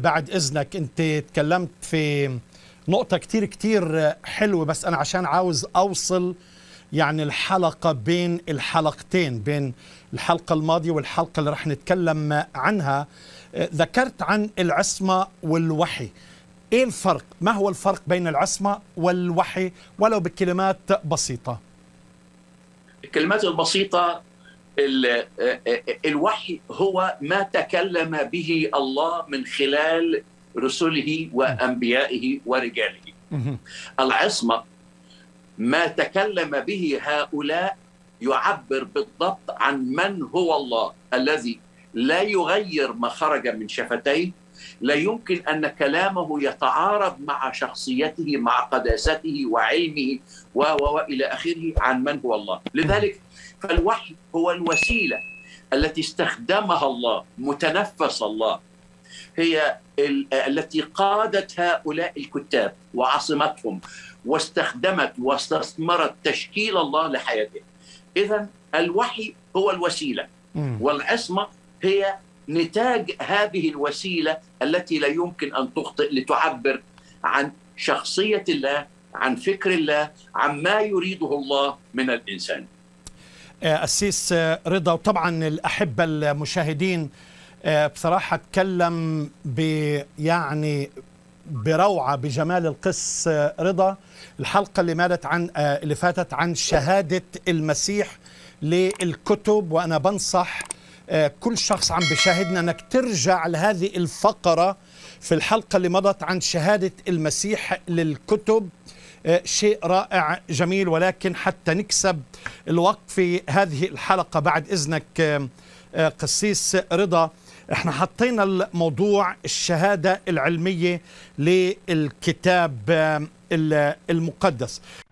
بعد إذنك أنت تكلمت في نقطة كتير كتير حلوة، بس أنا عشان عاوز أوصل يعني الحلقة بين الحلقتين، بين الحلقة الماضية والحلقة اللي رح نتكلم عنها. ذكرت عن العصمة والوحي، إيه الفرق؟ ما هو الفرق بين العصمة والوحي ولو بكلمات بسيطة؟ الكلمات البسيطة، الوحي هو ما تكلم به الله من خلال رسله وأنبيائه ورجاله. العصمة ما تكلم به هؤلاء يعبر بالضبط عن من هو الله الذي لا يغير ما خرج من شفتيه، لا يمكن أن كلامه يتعارض مع شخصيته، مع قداسته وعلمه وإلى آخره عن من هو الله. لذلك فالوحي هو الوسيلة التي استخدمها الله، متنفس الله، هي التي قادت هؤلاء الكتاب وعصمتهم واستخدمت واستثمرت تشكيل الله لحياتهم. إذن الوحي هو الوسيلة، والعصمة هي نتاج هذه الوسيلة التي لا يمكن أن تخطئ، لتعبر عن شخصية الله، عن فكر الله، عن ما يريده الله من الإنسان. أسيس رضا، وطبعا الأحبة المشاهدين بصراحة اتكلم يعني بروعة بجمال القس رضا. الحلقة اللي فاتت عن شهادة المسيح للكتب، وأنا بنصح كل شخص عم بشاهدنا أنك ترجع لهذه الفقرة في الحلقة اللي مضت عن شهادة المسيح للكتب. شيء رائع جميل، ولكن حتى نكسب الوقت في هذه الحلقة بعد إذنك قسيس رضا، احنا حطينا الموضوع الشهادة العلمية للكتاب المقدس.